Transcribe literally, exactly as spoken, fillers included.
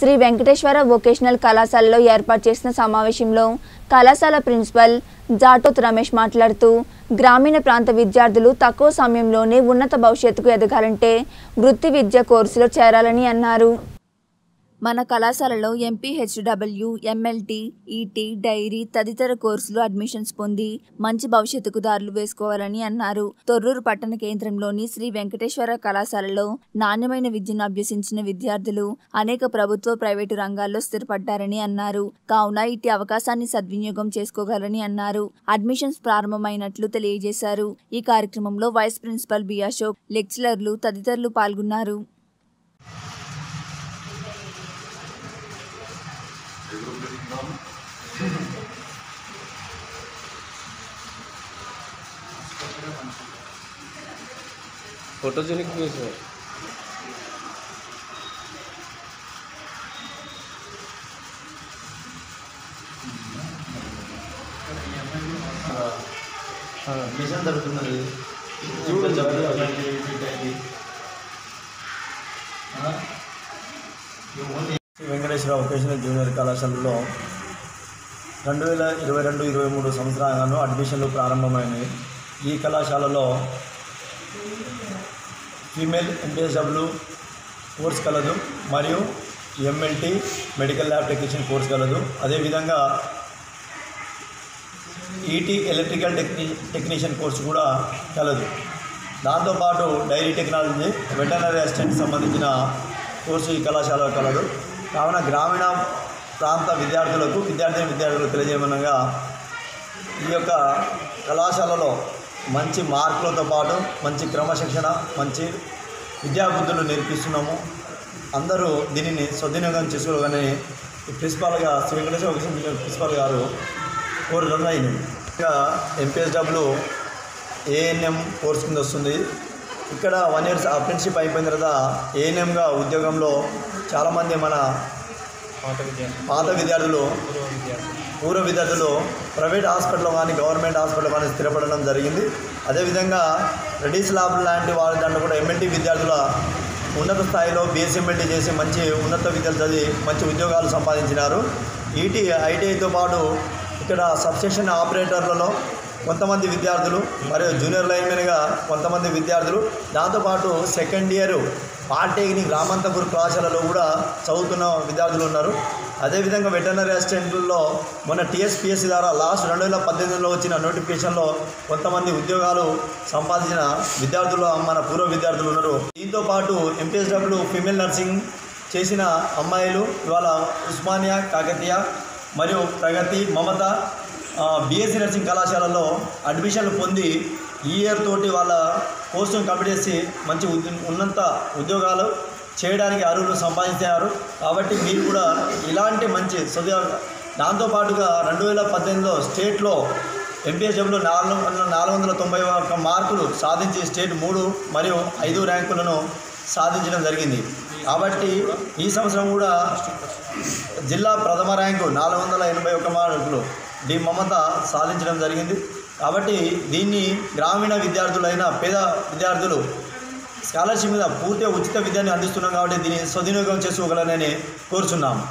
Shri Venkateshwara vocational कళాశాలలో ఏర్పాటు చేసిన సమావేశంలో కళాశాల ప్రిన్సిపల్ జాటోత్ రమేష్ మాట్లాడుతూ గ్రామీణ ప్రాంత విద్యార్థులు తక్కువ సమయంలోనే ఉన్నత భవిష్యత్తుకు ఎదగాలంటే వృత్తి విద్య కోర్సులో చేరాలని అన్నారు। మన కళాశాలలో ఎంపీహెచ్డబ్ల్యూ ఎంఎల్టీ ఈటీ డైరీ తదితర కోర్సులు అడ్మిషన్స్ పొంది మంచి భవిష్యత్తుకు దారులు వేసుకోవాలని అన్నారు। తొర్రూరు పట్టణ కేంద్రంలోని శ్రీ వెంకటేశ్వర కళాశాలలో నాణ్యమైన విద్యను అభ్యసించిన విద్యార్థులు అనేక ప్రభుత్వ ప్రైవేటు రంగాల్లో స్థిరపడ్డారని అన్నారు। కావున ఇట్టి అవకాశాన్ని సద్వినియోగం చేసుకోగలని అన్నారు। అడ్మిషన్స్ ప్రారంభమైనట్లు తెలియజేశారు। ఈ కార్యక్రమంలో వైస్ ప్రిన్సిపల్ బి అశోక్, లెక్చరర్లు తదితరులు పాల్గొన్నారు। फोटोजेनिक न्यूज है। मिशन जरूरत जरूर जरूर వెంకటేశ్వర వొకేషనల్ జూనియర్ కళాశాలలో రెండు వేల ఇరవై రెండు ఇరవై మూడు సంవత్సరాలను అడ్మిషన్లు ప్రారంభమైనవి। ఈ కళాశాలలో ఫీమేల్ ఎంపీహెచ్డబ్ల్యూ కోర్స్ కలదు మరియు MLT medical lab technician course కలదు। అదేవిధంగా ET electrical techni technician course కూడా కలదు। దాంతోపాటు డైరీ టెక్నాలజీ వెటర్నరీ అసిస్టెంట్ సంబంధించిన కోర్సు ఈ కళాశాలలో కలదు। కావున గ్రామీణ ప్రాంత విద్యార్థులకు విద్యార్థిని విద్యార్థులకు తెలియజేయమనగా ఈ యొక్క కళాశాలలో మంచి మార్కులతో పాటు మంచి క్రమశిక్షణ మంచి విద్యాబుద్ధులు నేర్పిస్తున్నాము। అందరూ దీనిని సద్వినియోగం చేసుకోవాలని ప్రిన్సిపాల్గా శ్రీ వెంకటేశ్వర వొకేషనల్ ప్రిన్సిపాల్ గారు కోరడం అయింది। ఇంకా ఎంపీహెచ్డబ్ల్యూ ఏఎన్ఎం కోర్స్ కింద వస్తుంది। ఇక్కడ వన్ ఇయర్స్ అప్రెంటిస్షిప్ అయిపోయిన తర్వాత ఏఎన్ఎంగా ఉద్యోగంలో చాలామంది మన పాత విద్యార్థులు పూర్వ విద్యార్థులు ప్రైవేట్ హాస్పిటల్ కానీ గవర్నమెంట్ హాస్పిటల్ కానీ స్థిరపడడం జరిగింది। అదేవిధంగా రెడీస్ ల్యాబ్ లాంటి వాళ్ళ దాంట్లో కూడా ఎంఎల్టీ విద్యార్థుల ఉన్నత స్థాయిలో బీఎస్సీ ఎంఎల్టీ చేసి మంచి ఉన్నత విద్యార్థులు చదివి మంచి ఉద్యోగాలు సంపాదించినారు। ఈటీ ఐటీఐతో పాటు ఇక్కడ సబ్స్టేషన్ ఆపరేటర్లలో కొంతమంది విద్యార్థులు మరియు జూనియర్ లైన్మెన్గా కొంతమంది విద్యార్థులు దాంతోపాటు సెకండ్ ఇయర్ పాలిటెక్నిక్ రామంతపూర్ కళాశాలలో కూడా చదువుతున్న విద్యార్థులు ఉన్నారు। అదేవిధంగా వెటర్నరీ అసిస్టెంట్లలో మొన్న టీఎస్పీఎస్సీ ద్వారా లాస్ట్ రెండు వేల పద్దెనిమిదిలో వచ్చిన నోటిఫికేషన్లో కొంతమంది ఉద్యోగాలు సంపాదించిన విద్యార్థులు మన పూర్వ విద్యార్థులు ఉన్నారు। దీంతోపాటు ఎంపీఎస్డబ్ల్యూ ఫీమేల్ నర్సింగ్ చేసిన అమ్మాయిలు ఇవాళ ఉస్మానియా, కాకతీయ మరియు ప్రగతి, మమత బీఎస్సీ నర్సింగ్ కళాశాలలో అడ్మిషన్లు పొంది ఈ ఇయర్ తోటి వాళ్ళ కోర్సును కంప్లీట్ చేసి మంచి ఉన్నత ఉద్యోగాలు చేయడానికి అర్హులు సంపాదించారు। కాబట్టి మీరు కూడా ఇలాంటి మంచి సదువు దాంతోపాటుగా రెండు వేల పద్దెనిమిదిలో స్టేట్లో ఎంపీహెచ్డబ్ల్యూ నాలుగు వందల నాలుగు వందల తొంభై ఒక్క మార్కులు సాధించి స్టేట్ మూడు మరియు ఐదు ర్యాంకులను సాధించడం జరిగింది। కాబట్టి ఈ సంవత్సరం కూడా జిల్లా ప్రథమ ర్యాంకు నాలుగు వందల ఎనభై ఒక్క మార్కులు డి మమత సాధించడం జరిగింది। కాబట్టి దీన్ని గ్రామీణ విద్యార్థులైన పేద విద్యార్థులు స్కాలర్షిప్ మీద పూర్తిగా ఉచిత విద్యను అందిస్తున్నాం కాబట్టి దీన్ని సద్వినియోగం చేసుకోగలనని కోరుచున్నాము।